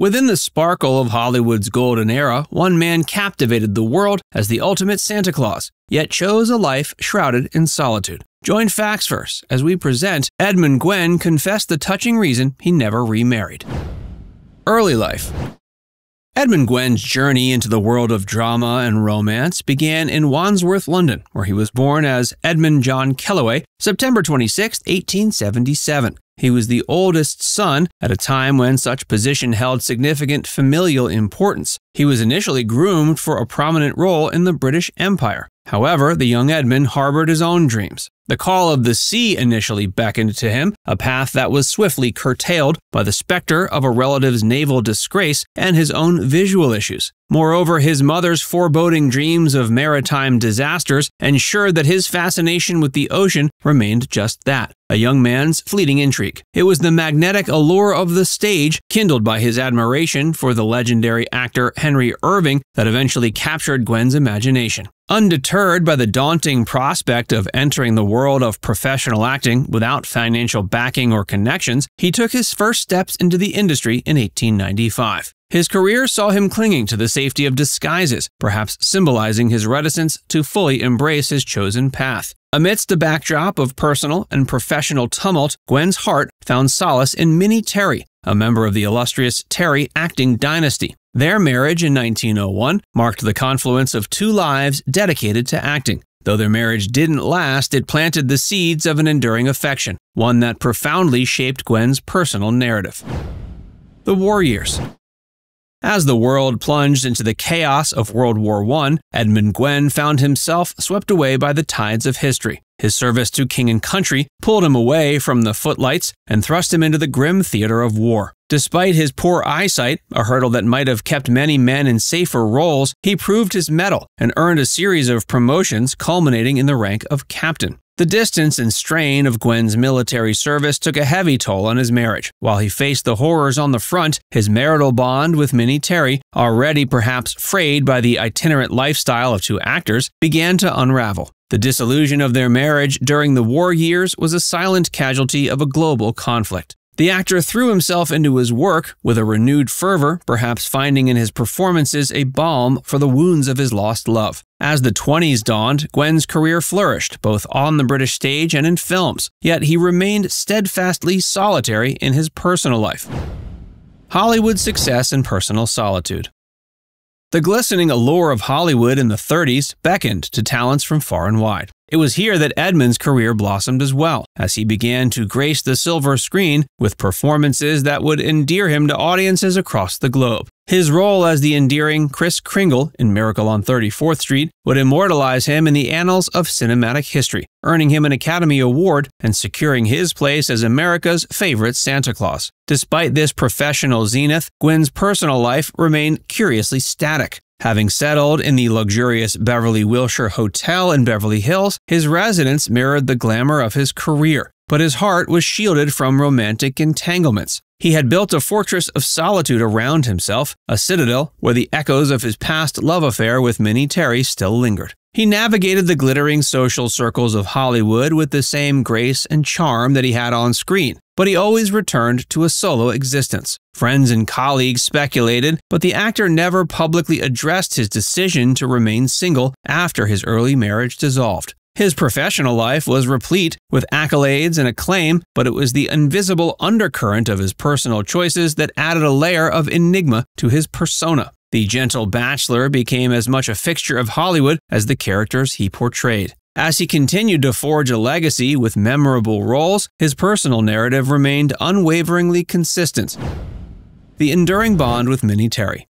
Within the sparkle of Hollywood's golden era, one man captivated the world as the ultimate Santa Claus, yet chose a life shrouded in solitude. Join Facts Verse as we present Edmund Gwenn confessed the touching reason he never remarried. Early life. Edmund Gwenn's journey into the world of drama and romance began in Wandsworth, London, where he was born as Edmund John Kellaway, September 26, 1877. He was the oldest son at a time when such position held significant familial importance. He was initially groomed for a prominent role in the British Empire. However, the young Edmund harbored his own dreams. The call of the sea initially beckoned to him, a path that was swiftly curtailed by the specter of a relative's naval disgrace and his own visual issues. Moreover, his mother's foreboding dreams of maritime disasters ensured that his fascination with the ocean remained just that, a young man's fleeting intrigue. It was the magnetic allure of the stage, kindled by his admiration for the legendary actor Henry Irving, that eventually captured Gwen's imagination. Undeterred by the daunting prospect of entering the world of professional acting without financial backing or connections, he took his first steps into the industry in 1895. His career saw him clinging to the safety of disguises, perhaps symbolizing his reticence to fully embrace his chosen path. Amidst a backdrop of personal and professional tumult, Gwen's heart found solace in Minnie Terry, a member of the illustrious Terry acting dynasty. Their marriage in 1901 marked the confluence of two lives dedicated to acting. Though their marriage didn't last, it planted the seeds of an enduring affection, one that profoundly shaped Gwen's personal narrative. The war years. As the world plunged into the chaos of World War I, Edmund Gwenn found himself swept away by the tides of history. His service to king and country pulled him away from the footlights and thrust him into the grim theater of war. Despite his poor eyesight, a hurdle that might have kept many men in safer roles, he proved his mettle and earned a series of promotions culminating in the rank of captain. The distance and strain of Gwen's military service took a heavy toll on his marriage. While he faced the horrors on the front, his marital bond with Minnie Terry, already perhaps frayed by the itinerant lifestyle of two actors, began to unravel. The dissolution of their marriage during the war years was a silent casualty of a global conflict. The actor threw himself into his work with a renewed fervor, perhaps finding in his performances a balm for the wounds of his lost love. As the 20s dawned, Gwen's career flourished, both on the British stage and in films, yet he remained steadfastly solitary in his personal life. Hollywood success and personal solitude. The glistening allure of Hollywood in the 30s beckoned to talents from far and wide. It was here that Edmund's career blossomed as well, as he began to grace the silver screen with performances that would endear him to audiences across the globe. His role as the endearing Chris Kringle in Miracle on 34th Street would immortalize him in the annals of cinematic history, earning him an Academy Award and securing his place as America's favorite Santa Claus. Despite this professional zenith, Gwen's personal life remained curiously static. Having settled in the luxurious Beverly Wilshire Hotel in Beverly Hills, his residence mirrored the glamour of his career, but his heart was shielded from romantic entanglements. He had built a fortress of solitude around himself, a citadel where the echoes of his past love affair with Minnie Terry still lingered. He navigated the glittering social circles of Hollywood with the same grace and charm that he had on screen, but he always returned to a solo existence. Friends and colleagues speculated, but the actor never publicly addressed his decision to remain single after his early marriage dissolved. His professional life was replete with accolades and acclaim, but it was the invisible undercurrent of his personal choices that added a layer of enigma to his persona. The gentle bachelor became as much a fixture of Hollywood as the characters he portrayed. As he continued to forge a legacy with memorable roles, his personal narrative remained unwaveringly consistent. The enduring bond with Minnie Terry.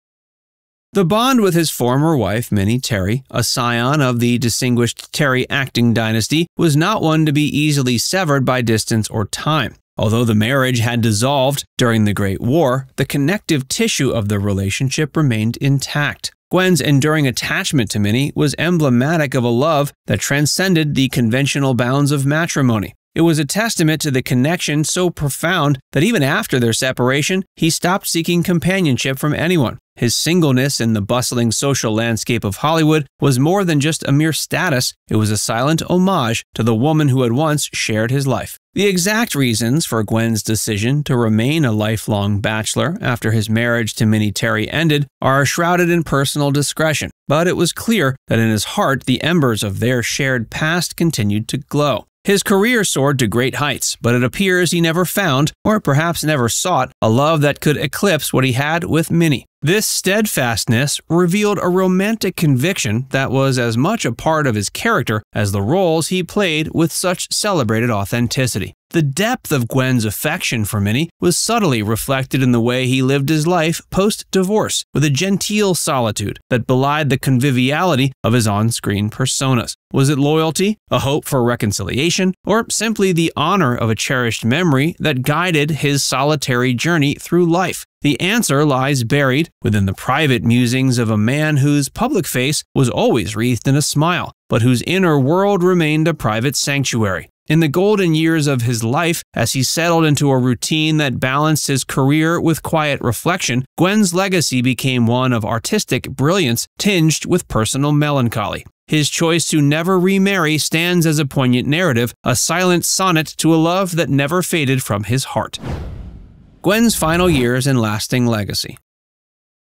The bond with his former wife, Minnie Terry, a scion of the distinguished Terry acting dynasty, was not one to be easily severed by distance or time. Although the marriage had dissolved during the Great War, the connective tissue of the relationship remained intact. Gwen's enduring attachment to Minnie was emblematic of a love that transcended the conventional bounds of matrimony. It was a testament to the connection so profound that even after their separation, he stopped seeking companionship from anyone. His singleness in the bustling social landscape of Hollywood was more than just a mere status, it was a silent homage to the woman who had once shared his life. The exact reasons for Gwen's decision to remain a lifelong bachelor after his marriage to Minnie Terry ended are shrouded in personal discretion, but it was clear that in his heart the embers of their shared past continued to glow. His career soared to great heights, but it appears he never found, or perhaps never sought, a love that could eclipse what he had with Minnie. This steadfastness revealed a romantic conviction that was as much a part of his character as the roles he played with such celebrated authenticity. The depth of Gwen's affection for Minnie was subtly reflected in the way he lived his life post-divorce, with a genteel solitude that belied the conviviality of his on-screen personas. Was it loyalty, a hope for reconciliation, or simply the honor of a cherished memory that guided his solitary journey through life? The answer lies buried within the private musings of a man whose public face was always wreathed in a smile, but whose inner world remained a private sanctuary. In the golden years of his life, as he settled into a routine that balanced his career with quiet reflection, Gwen's legacy became one of artistic brilliance tinged with personal melancholy. His choice to never remarry stands as a poignant narrative, a silent sonnet to a love that never faded from his heart. Gwen's final years and lasting legacy.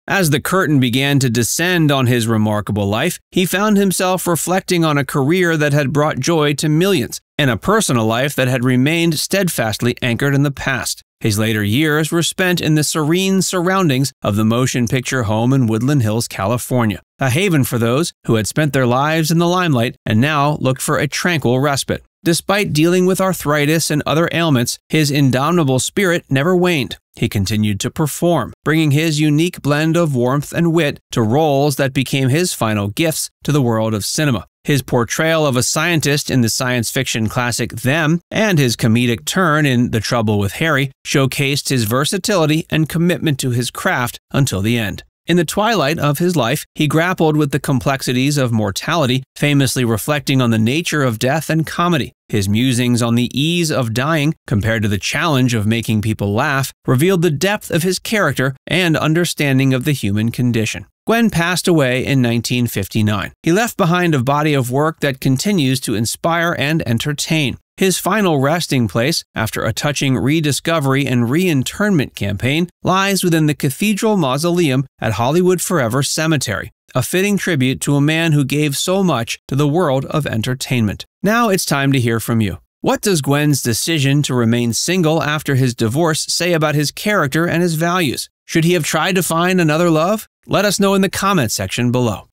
As the curtain began to descend on his remarkable life, he found himself reflecting on a career that had brought joy to millions, and a personal life that had remained steadfastly anchored in the past. His later years were spent in the serene surroundings of the motion picture home in Woodland Hills, California, a haven for those who had spent their lives in the limelight and now looked for a tranquil respite. Despite dealing with arthritis and other ailments, his indomitable spirit never waned. He continued to perform, bringing his unique blend of warmth and wit to roles that became his final gifts to the world of cinema. His portrayal of a scientist in the science fiction classic Them and his comedic turn in The Trouble with Harry showcased his versatility and commitment to his craft until the end. In the twilight of his life, he grappled with the complexities of mortality, famously reflecting on the nature of death and comedy. His musings on the ease of dying, compared to the challenge of making people laugh, revealed the depth of his character and understanding of the human condition. Gwen passed away in 1959. He left behind a body of work that continues to inspire and entertain. His final resting place, after a touching rediscovery and re-internment campaign, lies within the Cathedral Mausoleum at Hollywood Forever Cemetery, a fitting tribute to a man who gave so much to the world of entertainment. Now it's time to hear from you. What does Gwen's decision to remain single after his divorce say about his character and his values? Should he have tried to find another love? Let us know in the comment section below.